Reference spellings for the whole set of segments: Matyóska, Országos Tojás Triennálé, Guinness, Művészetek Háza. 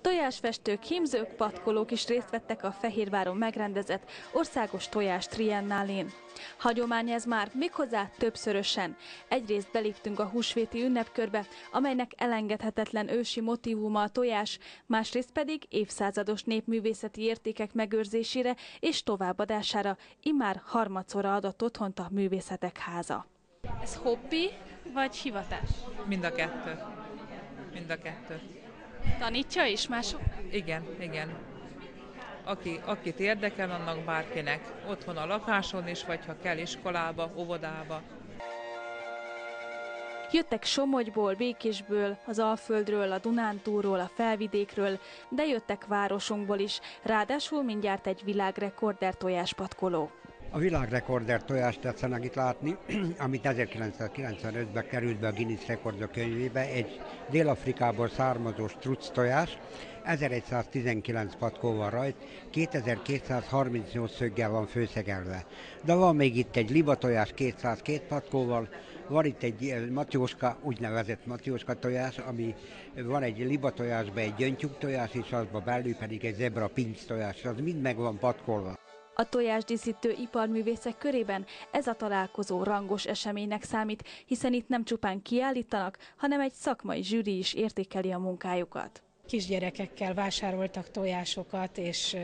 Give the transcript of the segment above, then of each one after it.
Tojásfestők, hímzők, patkolók is részt vettek a Fehérváron megrendezett Országos Tojás Triennálén. Hagyomány ez már, méghozzá többszörösen. Egyrészt beléptünk a húsvéti ünnepkörbe, amelynek elengedhetetlen ősi motívuma a tojás, másrészt pedig évszázados népművészeti értékek megőrzésére és továbbadására immár harmadszorra adott otthont a Művészetek Háza. Ez hobbi vagy hivatás? Mind a kettő. Mind a kettő. Tanítja is mások? Igen, igen. Akit érdekel, annak bárkinek. Otthon a lakáson is, vagy ha kell iskolába, óvodába. Jöttek Somogyból, Békésből, az Alföldről, a Dunántúlról, a Felvidékről, de jöttek városunkból is. Ráadásul mindjárt egy világrekorder tojáspatkoló. A világrekorder tojást tetszenek itt látni, amit 1995-ben került be a Guinness rekordok könyvébe, egy Dél-Afrikából származó struc tojás, 1119 patkó van rajt, 2238 szöggel van főszegelve. De van még itt egy libatojás 202 patkóval, van itt egy matyóska, úgynevezett matyóska tojás, ami van egy libatojásban egy gyöngytyúk tojás, és azban belül pedig egy zebra pinc tojás, az mind meg van patkolva. A tojásdíszítő iparművészek körében ez a találkozó rangos eseménynek számít, hiszen itt nem csupán kiállítanak, hanem egy szakmai zsűri is értékeli a munkájukat. Kisgyerekekkel vásároltak tojásokat, és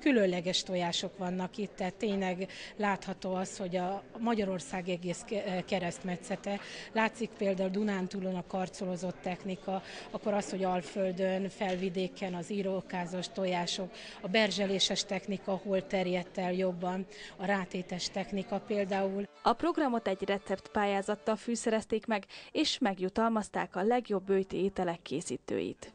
különleges tojások vannak itt, tehát tényleg látható az, hogy a Magyarország egész keresztmetszete. Látszik például Dunántúlon a karcolózott technika, akkor az, hogy Alföldön, Felvidéken az írókázos tojások, a berzseléses technika hol terjedt el jobban, a rátétes technika például. A programot egy receptpályázattal fűszerezték meg, és megjutalmazták a legjobb böjti ételek készítőit.